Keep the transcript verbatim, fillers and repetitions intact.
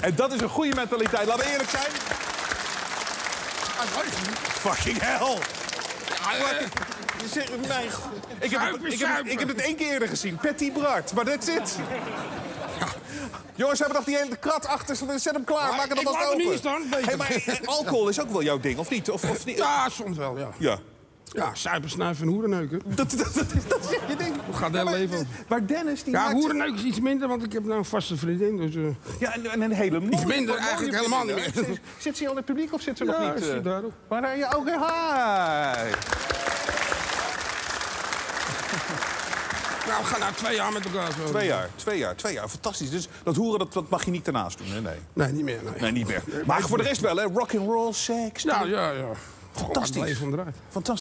En dat is een goede mentaliteit. Laten we eerlijk zijn. Fucking hell. Mijn god. Ik heb, het, ik, heb het, ik heb het één keer eerder gezien. Patty Bart. Maar that's it. Jongens, hebben nog die hele krat achter. Zet hem klaar, maak het alvast open. Niet dan, hey, maar alcohol is ook wel jouw ding, of niet? Of, of niet? Ja, soms wel, ja. Ja, ja suipen, snuiven en hoerenneuken. Dat, dat, dat, dat is je ding. Hoe gaat dat ja, leven? Maar Dennis, die Ja, hoerenneuken is iets minder, want ik heb nou een vaste vriendin. Dus, uh... Ja, en, en een hele mooie. Iets minder, eigenlijk helemaal niet meer. Zit, zit ze al in het publiek of zit ze ja, nog niet? Ja, zit daar ook. Maar ja, oké, hi. Nou, we gaan nou twee jaar met elkaar zo. Twee jaar, twee jaar, twee jaar. Fantastisch. Dus dat hoeren, dat, dat mag je niet daarnaast doen, hè? Nee. Nee, niet meer. Nee, nee niet meer. Maar voor de rest wel, hè? Rock and roll, seks. Nou, ja, ja. Fantastisch. Fantastisch.